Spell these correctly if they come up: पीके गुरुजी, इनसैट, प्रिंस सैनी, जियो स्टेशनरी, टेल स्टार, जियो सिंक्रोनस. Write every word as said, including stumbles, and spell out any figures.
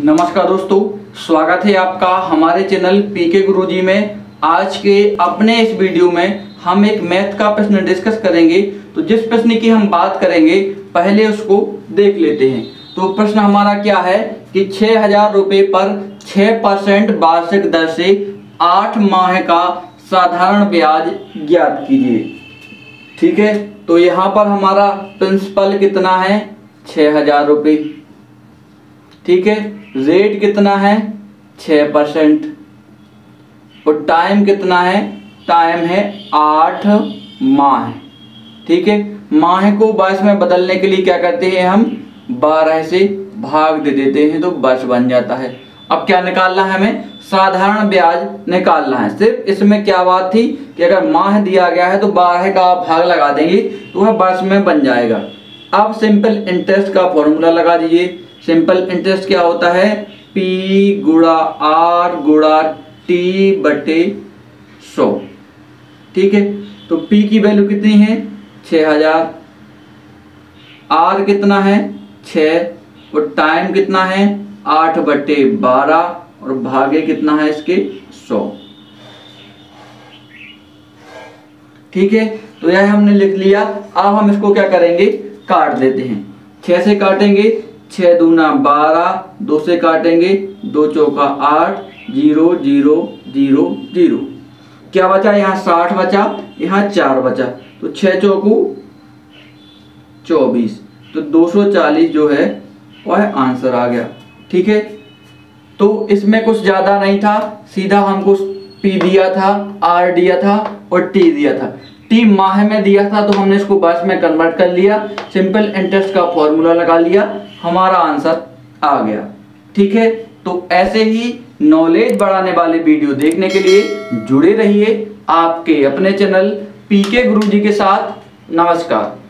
नमस्कार दोस्तों, स्वागत है आपका हमारे चैनल पीके गुरुजी में। आज के अपने इस वीडियो में हम एक मैथ का प्रश्न डिस्कस करेंगे। तो जिस प्रश्न की हम बात करेंगे पहले उसको देख लेते हैं। तो प्रश्न हमारा क्या है कि छः हजार रुपये पर छः परसेंट वार्षिक दर से आठ माह का साधारण ब्याज ज्ञात कीजिए। ठीक है, तो यहाँ पर हमारा प्रिंसिपल कितना है, छः हजार रुपये। ठीक है, रेट कितना है, छः परसेंट। और टाइम कितना है, टाइम है आठ माह। ठीक है, माह को वर्ष में बदलने के लिए क्या करते हैं, हम बारह से भाग दे देते हैं तो वर्ष बन जाता है। अब क्या निकालना है, हमें साधारण ब्याज निकालना है। सिर्फ इसमें क्या बात थी कि अगर माह दिया गया है तो बारह का आप भाग लगा देंगे तो वह वर्ष में बन जाएगा। अब सिंपल इंटरेस्ट का फॉर्मूला लगा दीजिए। सिंपल इंटरेस्ट क्या होता है, P गुड़ा आर गुड़ा टी बटे सौ। ठीक है, तो P की वैल्यू कितनी है, छः हजार। आर कितना है, छः। और टाइम कितना है, आठ बटे बारह। और भागे कितना है इसके, सौ। ठीक है, तो यह हमने लिख लिया। अब हम इसको क्या करेंगे, काट देते हैं। छः से काटेंगे, छः दूना बारह, दो से काटेंगे, दो चौका आठ, जीरो जीरो जीरो जीरो। क्या बचा, यहाँ साठ बचा, यहाँ चार बचा। तो छः चौकू चौबीस, तो दो सौ चालीस जो है वह आंसर आ गया। ठीक है, तो इसमें कुछ ज़्यादा नहीं था, सीधा हमको P दिया था, R दिया था और T दिया था। T माह में दिया था तो हमने इसको वर्ष में कन्वर्ट कर लिया। सिंपल इंटरेस्ट का फॉर्मूला लगा लिया, हमारा आंसर आ गया। ठीक है, तो ऐसे ही नॉलेज बढ़ाने वाले वीडियो देखने के लिए जुड़े रहिए आपके अपने चैनल पीके गुरुजी के साथ। नमस्कार।